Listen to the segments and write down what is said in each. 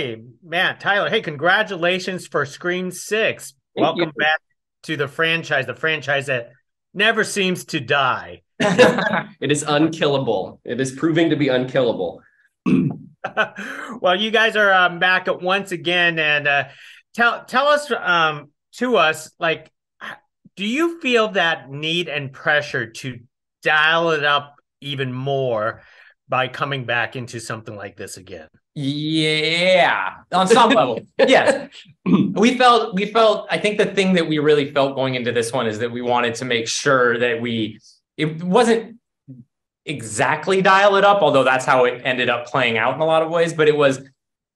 Hey, Matt, Tyler. Hey, congratulations for Screen Six. Welcome back to the franchise that never seems to die. It is unkillable. It is proving to be unkillable. Well, you guys are back once again, and tell us to us, like, do you feel that need and pressure to dial it up even more by coming back into something like this again? Yeah, on some level, yes. We felt. I think the thing that we really felt going into this one is that we wanted to make sure that it wasn't exactly dial it up, although that's how it ended up playing out in a lot of ways. But it was,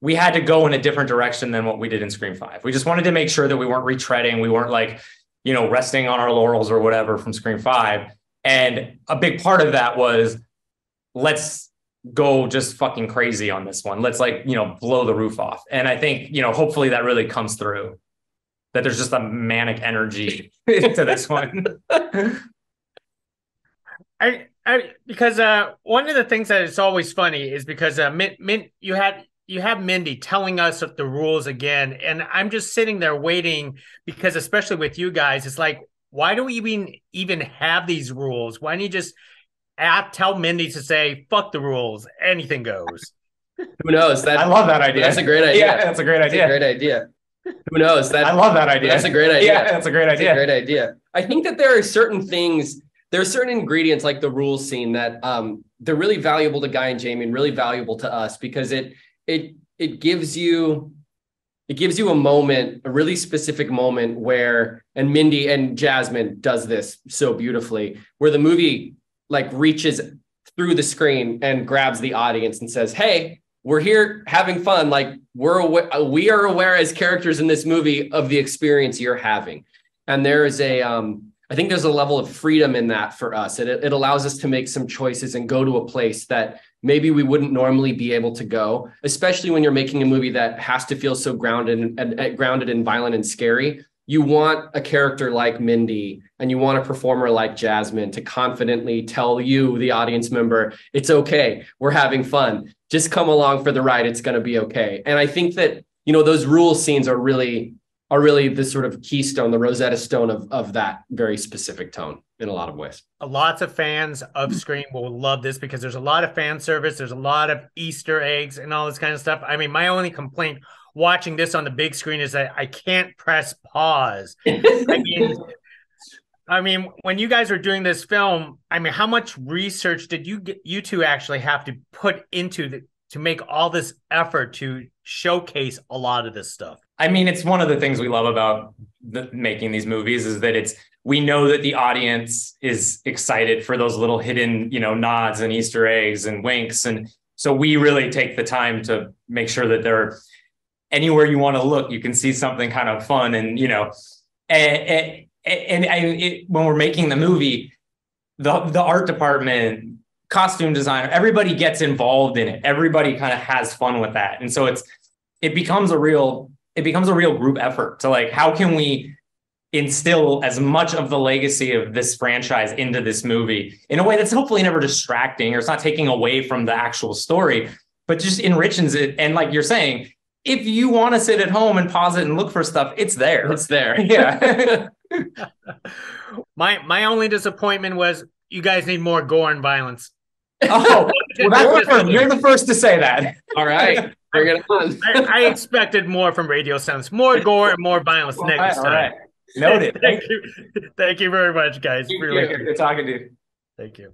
we had to go in a different direction than what we did in Screen Five. We just wanted to make sure that we weren't retreading, we weren't like, resting on our laurels or whatever from Screen Five. And a big part of that was, let's go just fucking crazy on this one. Let's blow the roof off. And I think, hopefully that really comes through, that there's just a manic energy to this one. Because one of the things that is always funny is because you have Mindy telling us of the rules again. And I'm just sitting there waiting, because especially with you guys, it's like, why do we even have these rules? Why don't you just tell Mindy to say, fuck the rules, anything goes? Who knows? I love that idea. That's a great idea. Yeah, that's a great idea. Who knows? I love that idea. That's a great idea. Yeah, that's a great idea. I think that there are certain things, there are certain ingredients like the rules scene that they're really valuable to Guy and Jamie and really valuable to us, because it gives you... It gives you a really specific moment where, and Mindy and Jasmine does this so beautifully, where the movie reaches through the screen and grabs the audience and says, hey, we're here having fun. We are aware as characters in this movie of the experience you're having. And there is I think there's a level of freedom in that for us. It allows us to make some choices and go to a place that maybe we wouldn't normally be able to go, especially when you're making a movie that has to feel so grounded and violent and scary. You want a character like Mindy and you want a performer like Jasmine to confidently tell you, the audience member, it's okay. We're having fun. Just come along for the ride. It's going to be okay. And I think that, those rule scenes are really the sort of keystone, the Rosetta Stone of that very specific tone in a lot of ways. Lots of fans of Scream will love this, because there's a lot of fan service. There's a lot of Easter eggs and all this kind of stuff. I mean, my only complaint watching this on the big screen is that I can't press pause. I mean, when you guys were doing this film, how much research did you two actually have to put into to make all this effort to showcase a lot of this stuff? I mean, it's one of the things we love about making these movies is that we know that the audience is excited for those little hidden, nods and Easter eggs and winks. And so we really take the time to make sure that they're anywhere you want to look, you can see something kind of fun. And, when we're making the movie, the art department, costume designer, everybody gets involved in it. Everybody kind of has fun with that. And so it becomes a real group effort to how can we instill as much of the legacy of this franchise into this movie in a way that's hopefully never distracting, or it's not taking away from the actual story, but just enriches it. And like you're saying, if you want to sit at home and pause it and look for stuff, it's there. It's there. Yeah. My only disappointment was you guys need more gore and violence. Oh, well, you're the first to say that. All right. I expected more from Radio Sense. More gore and more violence next time. All right. Noted. Thank you. Thank you very much, guys. Really good talking to you. Thank you.